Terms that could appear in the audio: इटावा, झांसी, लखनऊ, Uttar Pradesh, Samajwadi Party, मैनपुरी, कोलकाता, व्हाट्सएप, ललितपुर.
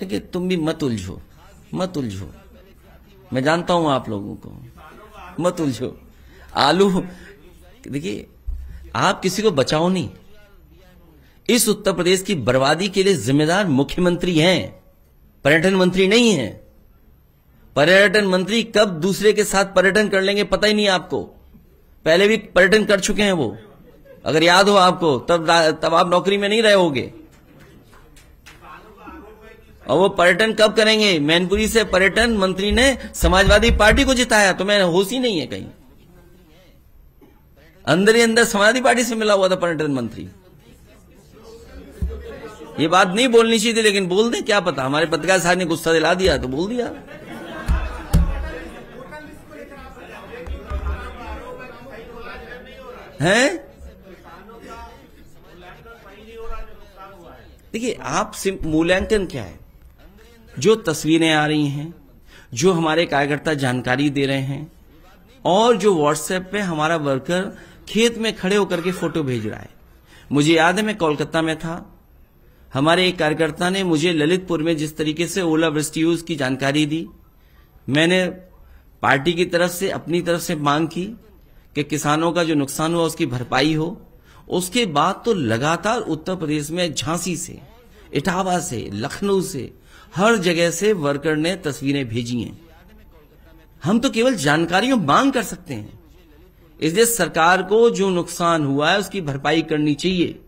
है कि तुम भी मत उलझो। मैं जानता हूं आप लोगों को, मत उलझो। आलू देखिए, आप किसी को बचाओ नहीं। इस उत्तर प्रदेश की बर्बादी के लिए जिम्मेदार मुख्यमंत्री हैं, पर्यटन मंत्री नहीं है। पर्यटन मंत्री कब दूसरे के साथ पर्यटन कर लेंगे पता ही नहीं आपको। पहले भी पर्यटन कर चुके हैं वो, अगर याद हो आपको, तब आप नौकरी में नहीं रहे होगे। और वो पर्यटन कब करेंगे? मैनपुरी से पर्यटन मंत्री ने समाजवादी पार्टी को जिताया, तो मैं होश ही नहीं है कहीं। अंदर ही अंदर समाजवादी पार्टी से मिला हुआ था पर्यटन मंत्री। ये बात नहीं बोलनी चाहिए थी, लेकिन बोल दें, क्या पता हमारे पत्रकार साहब ने गुस्सा दिला दिया तो बोल दिया। हैं? देखिए, आप मूल्यांकन क्या है? जो तस्वीरें आ रही हैं, जो हमारे कार्यकर्ता जानकारी दे रहे हैं, और जो व्हाट्सएप पे हमारा वर्कर खेत में खड़े होकर के फोटो भेज रहा है। मुझे याद है, मैं कोलकाता में था, हमारे एक कार्यकर्ता ने मुझे ललितपुर में जिस तरीके से ओलावृष्टि की जानकारी दी, मैंने पार्टी की तरफ से, अपनी तरफ से मांग की कि किसानों का जो नुकसान हुआ उसकी भरपाई हो। उसके बाद तो लगातार उत्तर प्रदेश में झांसी से, इटावा से, लखनऊ से, हर जगह से वर्कर ने तस्वीरें भेजी हैं। हम तो केवल जानकारी और मांग कर सकते हैं, इसलिए सरकार को जो नुकसान हुआ है उसकी भरपाई करनी चाहिए।